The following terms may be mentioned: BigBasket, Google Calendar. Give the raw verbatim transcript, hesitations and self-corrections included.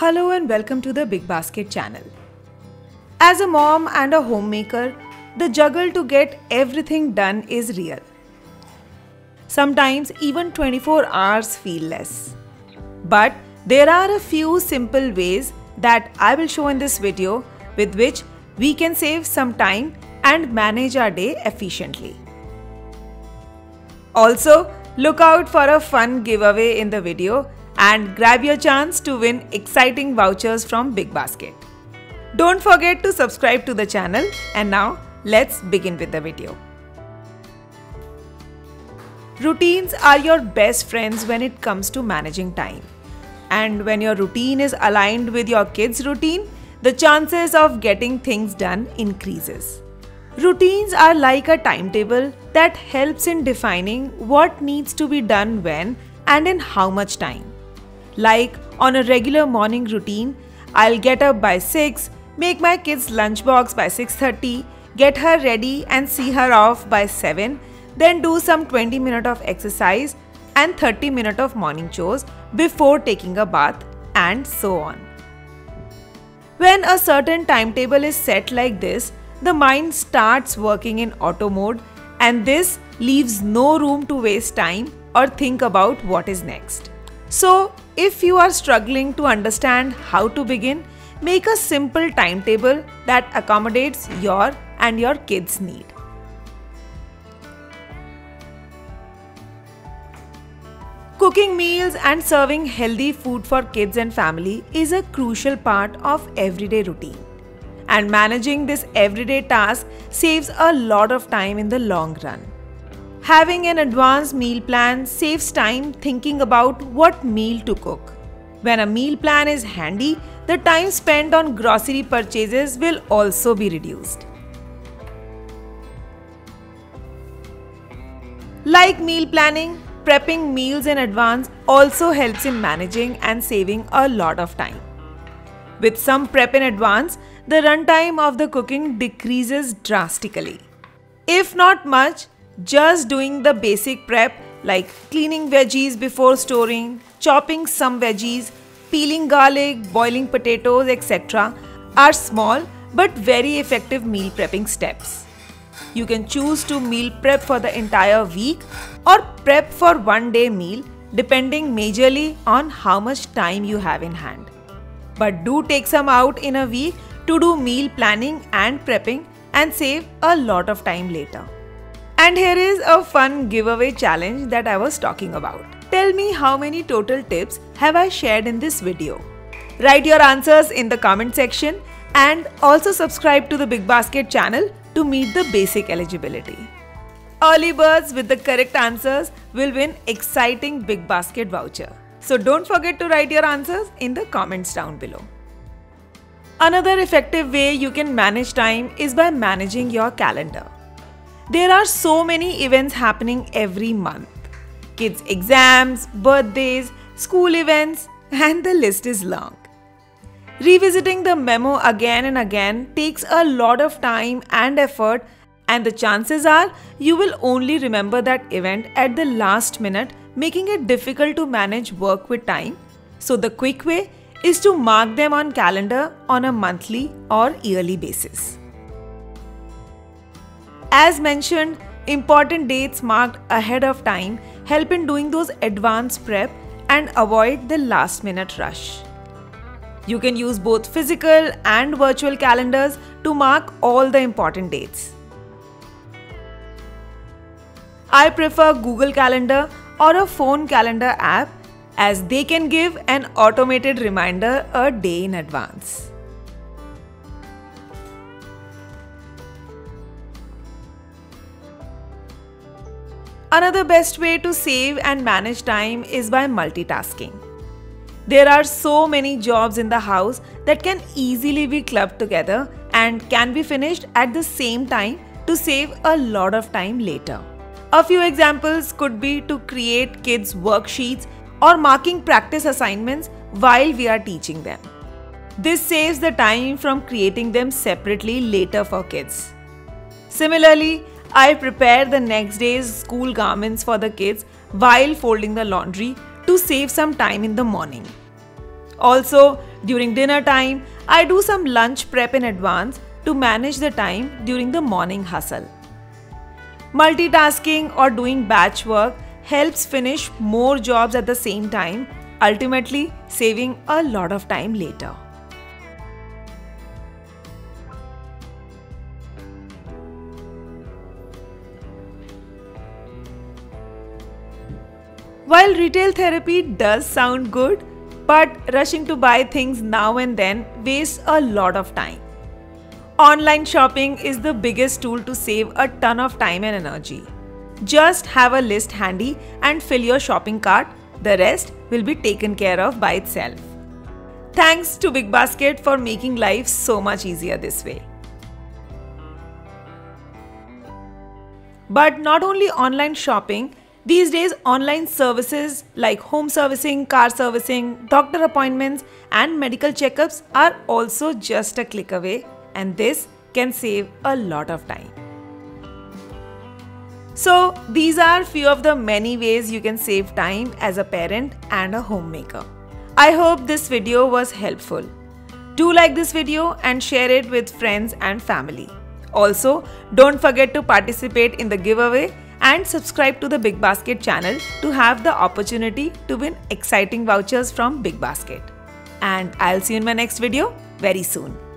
Hello and welcome to the BigBasket channel. As a mom and a homemaker, the juggle to get everything done is real. Sometimes even twenty-four hours feel less. But there are a few simple ways that I will show in this video with which we can save some time and manage our day efficiently. Also, look out for a fun giveaway in the video and grab your chance to win exciting vouchers from BigBasket. Don't forget to subscribe to the channel, and now let's begin with the video. Routines are your best friends when it comes to managing time. And when your routine is aligned with your kids' routine, the chances of getting things done increases. Routines are like a timetable that helps in defining what needs to be done when and in how much time. Like on a regular morning routine, I'll get up by six, make my kids' lunchbox by six thirty, get her ready and see her off by seven, then do some twenty minutes of exercise and thirty minutes of morning chores before taking a bath, and so on. When a certain timetable is set like this, the mind starts working in auto mode, and this leaves no room to waste time or think about what is next. So, if you are struggling to understand how to begin, make a simple timetable that accommodates your and your kids' need. Cooking meals and serving healthy food for kids and family is a crucial part of everyday routine. And managing this everyday task saves a lot of time in the long run. Having an advanced meal plan saves time thinking about what meal to cook. When a meal plan is handy, the time spent on grocery purchases will also be reduced. Like meal planning, prepping meals in advance also helps in managing and saving a lot of time. With some prep in advance, the runtime of the cooking decreases drastically. If not much, just doing the basic prep like cleaning veggies before storing, chopping some veggies, peeling garlic, boiling potatoes, et cetera are small but very effective meal prepping steps. You can choose to meal prep for the entire week or prep for one day meal, depending majorly on how much time you have in hand. But do take some out in a week to do meal planning and prepping and save a lot of time later. And here is a fun giveaway challenge that I was talking about. Tell me how many total tips have I shared in this video. Write your answers in the comment section and also subscribe to the BigBasket channel to meet the basic eligibility. Early birds with the correct answers will win exciting BigBasket voucher. So don't forget to write your answers in the comments down below. Another effective way you can manage time is by managing your calendar. There are so many events happening every month. Kids' exams, birthdays, school events, and the list is long. Revisiting the memo again and again takes a lot of time and effort, and the chances are you will only remember that event at the last minute, making it difficult to manage work with time. So the quick way is to mark them on calendar on a monthly or yearly basis. As mentioned, important dates marked ahead of time help in doing those advanced prep and avoid the last minute rush. You can use both physical and virtual calendars to mark all the important dates. I prefer Google Calendar or a phone calendar app, as they can give an automated reminder a day in advance. Another best way to save and manage time is by multitasking. There are so many jobs in the house that can easily be clubbed together and can be finished at the same time to save a lot of time later. A few examples could be to create kids' worksheets or marking practice assignments while we are teaching them. This saves the time from creating them separately later for kids. Similarly, I prepare the next day's school garments for the kids while folding the laundry to save some time in the morning. Also, during dinner time, I do some lunch prep in advance to manage the time during the morning hustle. Multitasking or doing batch work helps finish more jobs at the same time, ultimately saving a lot of time later. While retail therapy does sound good, but rushing to buy things now and then wastes a lot of time. Online shopping is the biggest tool to save a ton of time and energy. Just have a list handy and fill your shopping cart. The rest will be taken care of by itself. Thanks to BigBasket for making life so much easier this way. But not only online shopping, these days online services like home servicing, car servicing, doctor appointments and medical checkups are also just a click away, and this can save a lot of time. So these are few of the many ways you can save time as a parent and a homemaker. I hope this video was helpful. Do like this video and share it with friends and family. Also, don't forget to participate in the giveaway and subscribe to the BigBasket channel to have the opportunity to win exciting vouchers from BigBasket. And I'll see you in my next video very soon.